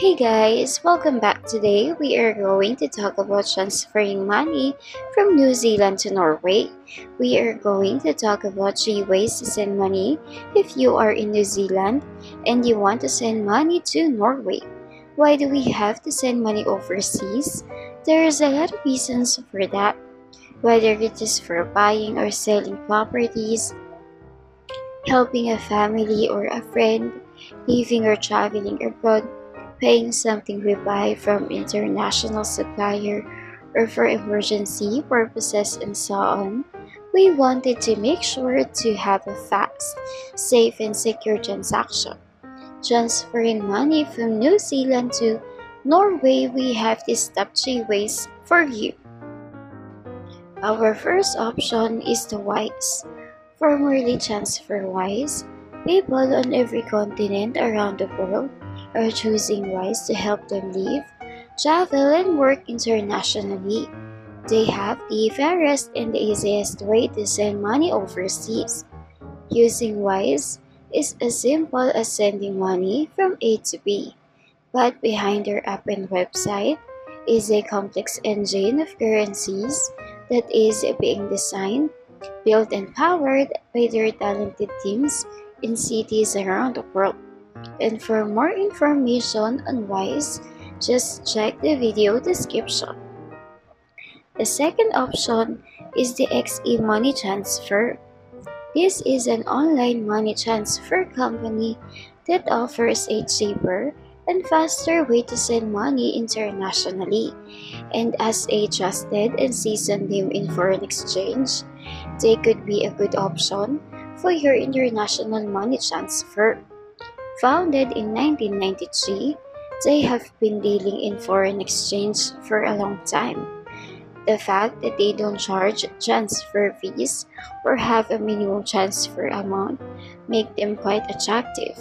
Hey guys, welcome back. Today we are going to talk about transferring money from New Zealand to Norway. We are going to talk about 3 ways to send money if you are in New Zealand and you want to send money to Norway. Why do we have to send money overseas? There is a lot of reasons for that, whether it is for buying or selling properties, helping a family or a friend, living or traveling abroad, paying something we buy from international supplier, or for emergency purposes and so on. We wanted to make sure to have a fast, safe and secure transaction. Transferring money from New Zealand to Norway, we have these top 3 ways for you. Our first option is the Wise, formerly TransferWise. People on every continent around the world are choosing Wise to help them live, travel, and work internationally. They have the fairest and the easiest way to send money overseas. Using Wise is as simple as sending money from A to B, but behind their app and website is a complex engine of currencies that is being designed, built, and powered by their talented teams in cities around the world. And for more information on Wise, just check the video description. The second option is the XE Money Transfer. This is an online money transfer company that offers a cheaper and faster way to send money internationally. And as a trusted and seasoned name in foreign exchange, they could be a good option for your international money transfer. Founded in 1993, they have been dealing in foreign exchange for a long time. The fact that they don't charge transfer fees or have a minimum transfer amount makes them quite attractive.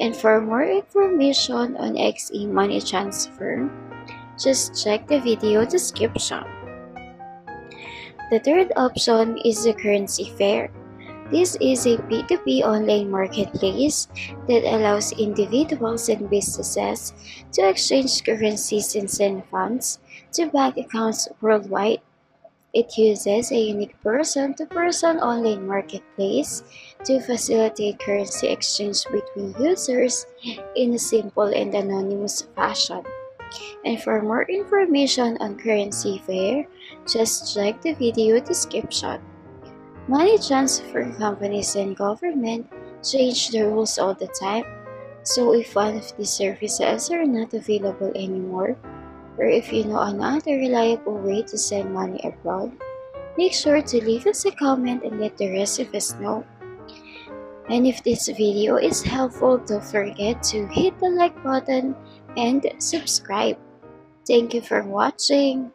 And for more information on XE Money Transfer, just check the video description. The third option is the CurrencyFair. This is a B2B online marketplace that allows individuals and businesses to exchange currencies and send funds to bank accounts worldwide. It uses a unique person-to-person online marketplace to facilitate currency exchange between users in a simple and anonymous fashion. And for more information on CurrencyFair, just check the video description. Money transfer companies and government change the rules all the time, so if one of these services are not available anymore, or if you know another reliable way to send money abroad, make sure to leave us a comment and let the rest of us know. And if this video is helpful, don't forget to hit the like button and subscribe. Thank you for watching.